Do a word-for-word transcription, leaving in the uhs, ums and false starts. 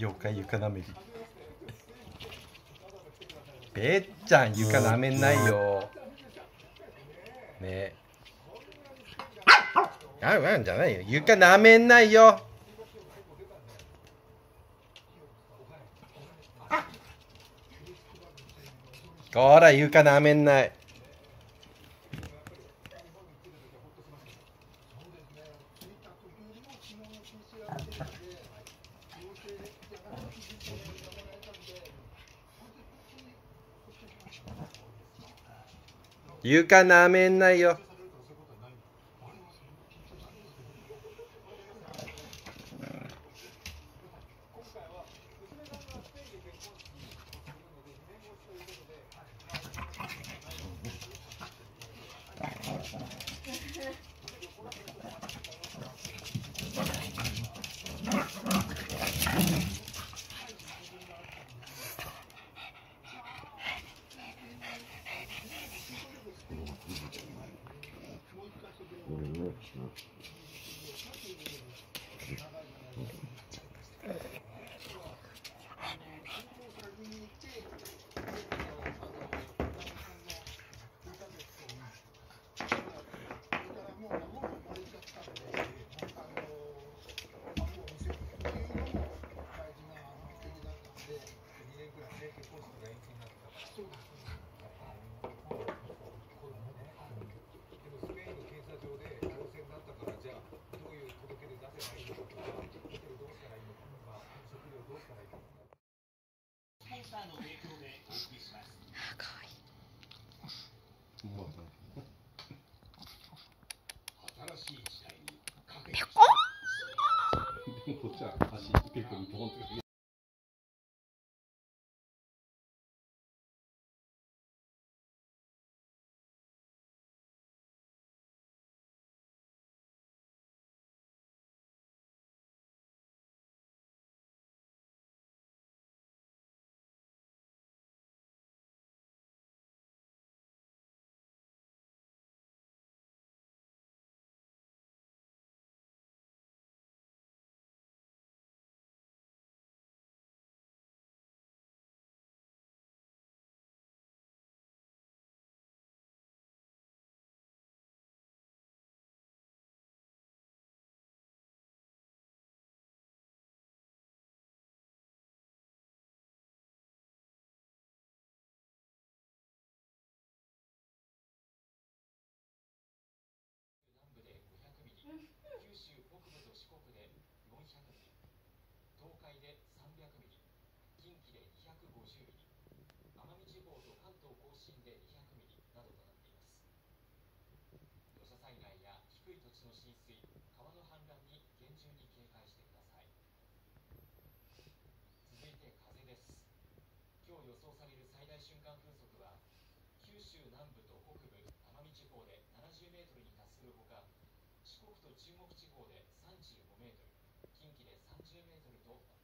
妖怪床なめりべっちゃん床なめんないよね。あわんじゃないよ、床なめんないよ。ほら床なめんない。床なめんないよ。本当に。九州北部と四国でよんひゃくミリ、東海でさんびゃくミリ、近畿でにひゃくごじゅうミリ、奄美地方と関東甲信でにひゃくミリなどとなっています。土砂災害や低い土地の浸水、川の氾濫に厳重に警戒してください。続いて風です。今日予想される最大瞬間風速は九州南部と北部、奄美地方でななじゅうメートルに達するほか、四国と中国地方でさんじゅうごメートル、近畿でさんじゅうメートルとなります。